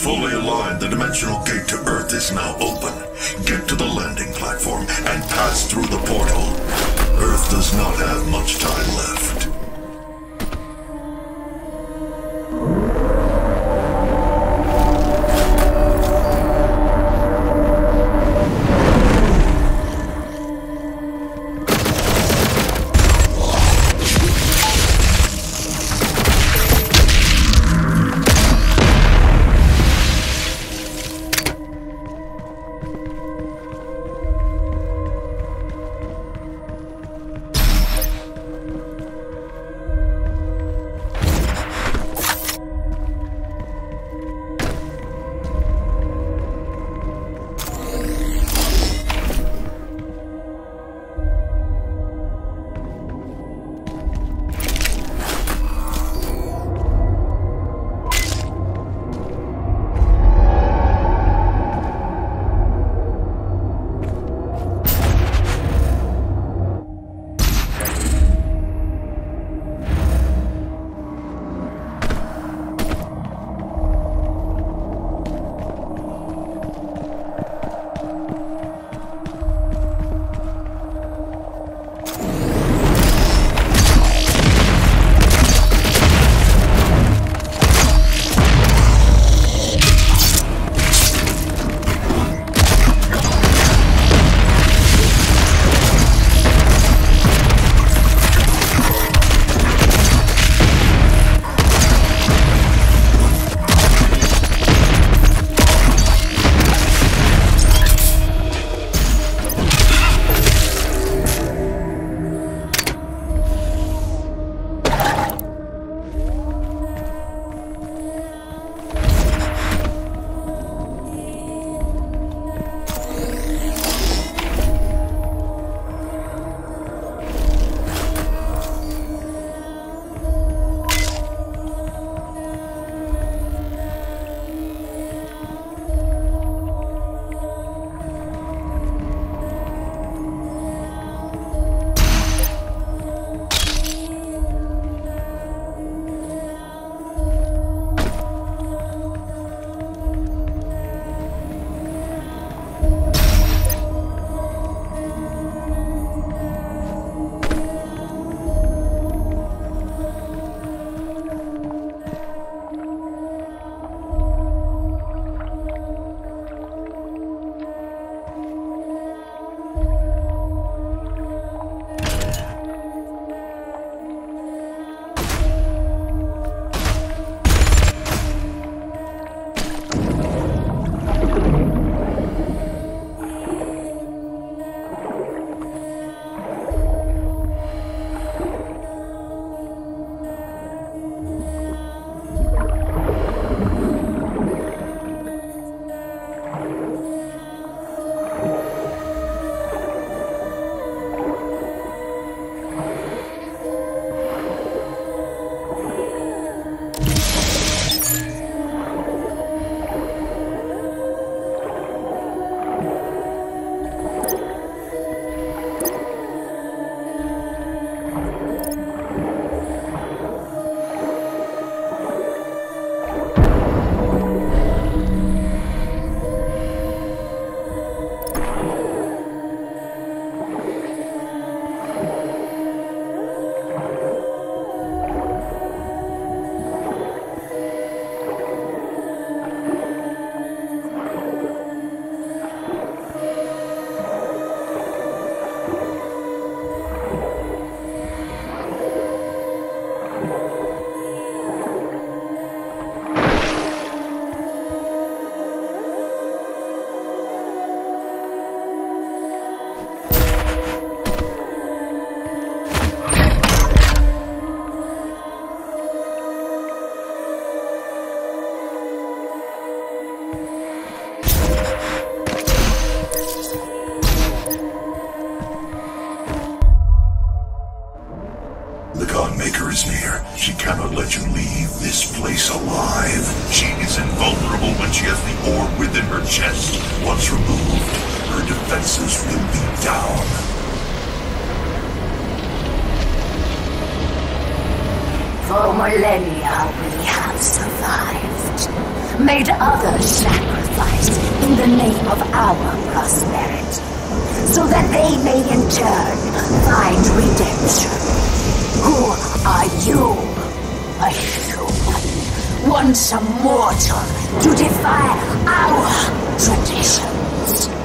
fully aligned, the dimensional gate to Earth is now open. Get to the landing platform and pass through the portal. Earth does not have much time left. For millennia, we have survived. made other sacrifice in the name of our prosperity, so that they may in turn find redemption. Who are you? A human, once a mortal, to defy our traditions.